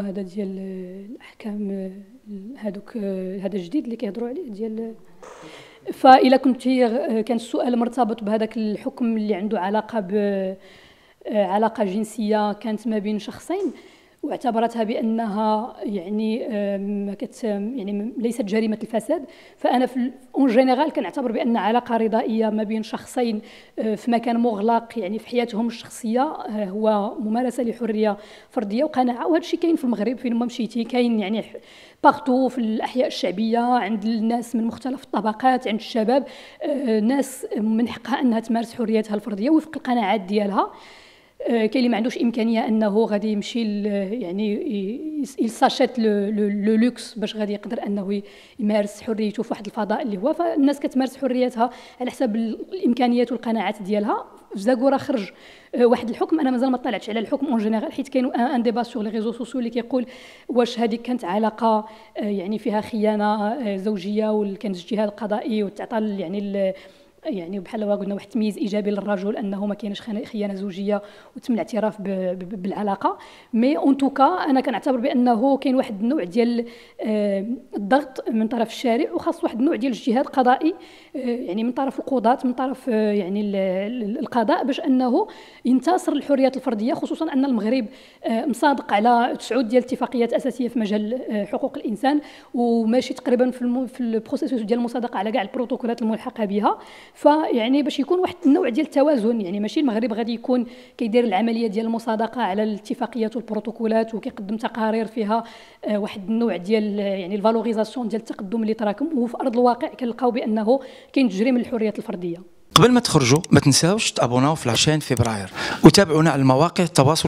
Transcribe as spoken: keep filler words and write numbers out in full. هو هذا ديال الاحكام هذوك هذا الجديد اللي كيهضروا عليه ديال. فإلا كنت كان السؤال مرتبط بهذاك الحكم اللي عنده علاقه ب علاقه جنسيه كانت ما بين شخصين واعتبرتها بانها يعني ما كت يعني ليست جريمه الفساد، فانا في اون جينيرال كنعتبر بان علاقه رضائيه ما بين شخصين في مكان مغلق يعني في حياتهم الشخصيه هو ممارسه لحريه فرديه وقناعه، وهذا الشيء كاين في المغرب فين ما مشيتي كاين يعني باغتو في الاحياء الشعبيه عند الناس من مختلف الطبقات عند الشباب ناس من حقها انها تمارس حريتها الفرديه وفق القناعات ديالها. كاين اللي ما عندوش امكانيه انه غادي يمشي يعني يساشيت لو لوكس باش غادي يقدر انه يمارس حريته في واحد الفضاء اللي هو، فالناس كتمارس حريتها على حسب الامكانيات والقناعات ديالها. في زاكورا خرج واحد الحكم، انا مازال ما طلعتش على الحكم اون جينيرال حيت كاين ان ديبا سور لي ريزو سوسيو اللي كيقول واش هذيك كانت علاقه يعني فيها خيانه زوجيه وكان اجتهاد قضائي وتعطى يعني يعني بحال قلنا واحد التمييز ايجابي للرجل انه ما كاينش خيانه زوجيه وتم الاعتراف بالعلاقه. مي اون توكا انا كنعتبر بانه كاين واحد النوع ديال الضغط من طرف الشارع وخاص واحد النوع ديال الاجتهاد القضائي يعني من طرف القضاة من طرف يعني القضاء باش انه ينتصر الحريات الفرديه، خصوصا ان المغرب مصادق على تسعود ديال الاتفاقيات الاساسيه في مجال حقوق الانسان وماشي تقريبا في في البروسيس ديال المصادقه على كاع البروتوكولات الملحقه بها. فيعني باش يكون واحد النوع ديال التوازن يعني ماشي المغرب غادي يكون كيدير العمليه ديال المصادقه على الاتفاقيات والبروتوكولات وكيقدم تقارير فيها واحد النوع ديال يعني الفالوريزاسيون ديال التقدم اللي تراكم، وفي ارض الواقع كنلقاو بانه كاين تجريم للحريات الفرديه. قبل ما تخرجوا ما تنساوش تابوناو في العشرين فبراير وتابعونا على المواقع التواصل